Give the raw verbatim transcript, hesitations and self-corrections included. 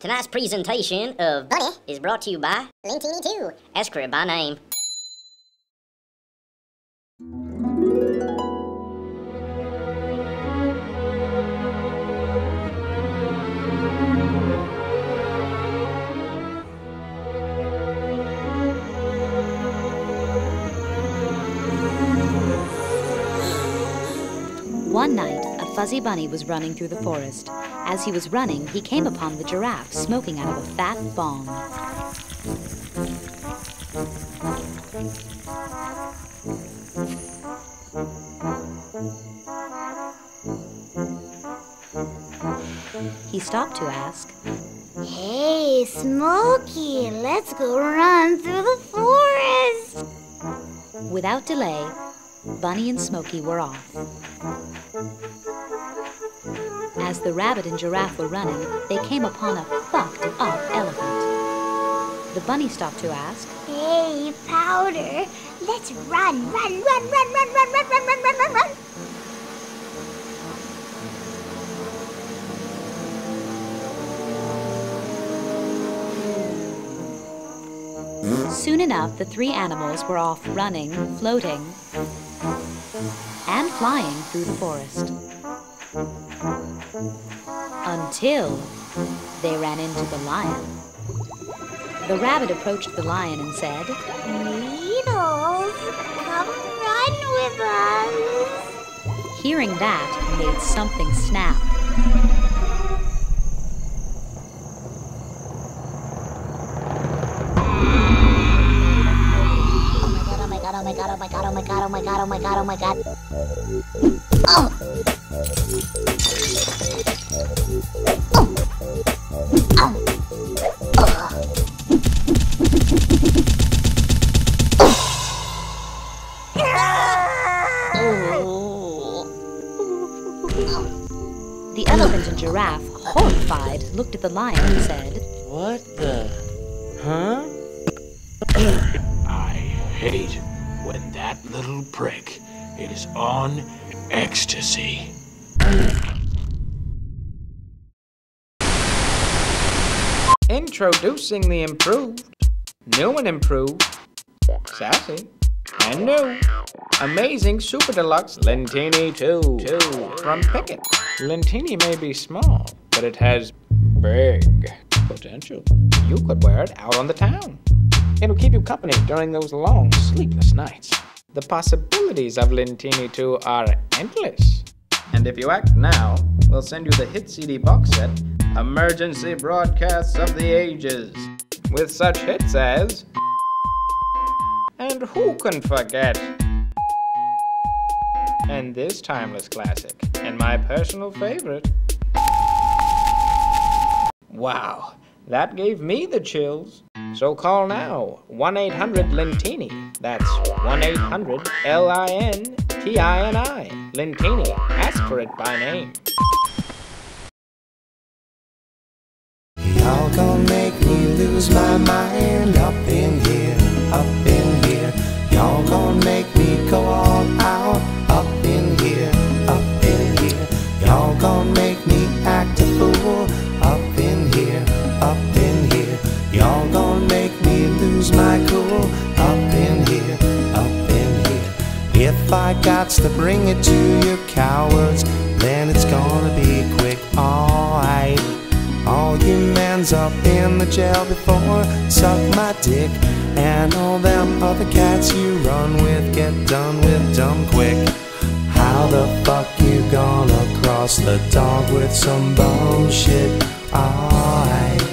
Tonight's presentation of Bunny is brought to you by Lintini two, Escrit by name. One night, a fuzzy bunny was running through the forest. As he was running, he came upon the giraffe smoking out of a fat bong. He stopped to ask, "Hey, Smokey, let's go run through the forest." Without delay, Bunny and Smokey were off. As the rabbit and giraffe were running, they came upon a fucked-up elephant. The bunny stopped to ask, "Hey, Powder, let's run, run, run, run, run, run, run, run, run, run, run, run!" Soon enough, the three animals were off running, floating, and flying through the forest. Until they ran into the lion. The rabbit approached the lion and said, "Needles, come run with us." Hearing that made something snap. Oh my god, oh my god, oh my god, oh my god, oh my god, oh my god. Oh! Oh! Oh! Oh! The elephant and giraffe, horrified, looked at the lion and said, "What the? Huh?" I hate it when that little prick is on ecstasy. Introducing the improved, new and improved, sassy, and new, amazing super deluxe Lintini two, two from Pickett. Lintini may be small, but it has big potential. You could wear it out on the town. It'll keep you company during those long, sleepless nights. The possibilities of Lintini two are endless. And if you act now, we'll send you the hit C D box set, Emergency Broadcasts of the Ages, with such hits as... And who can forget? And this timeless classic, and my personal favorite. Wow, that gave me the chills. So call now, one eight hundred Lintini, that's one eight hundred L I N T I N I, Lintini, ask for it by name. Y'all gonna make me lose my mind up in here, up in here. Y'all gonna make me go all out up in here, up in here. Y'all gonna make me act a fool up in here, up in here. Y'all gonna make me lose my cool up in here, up in here. If I gots to bring it to you cowards, then it's gonna be quick, alright. All you men's up in the jail before, suck my dick. And all them other cats you run with, get done with dumb quick. How the fuck you gonna cross the dog with some bum shit, alright?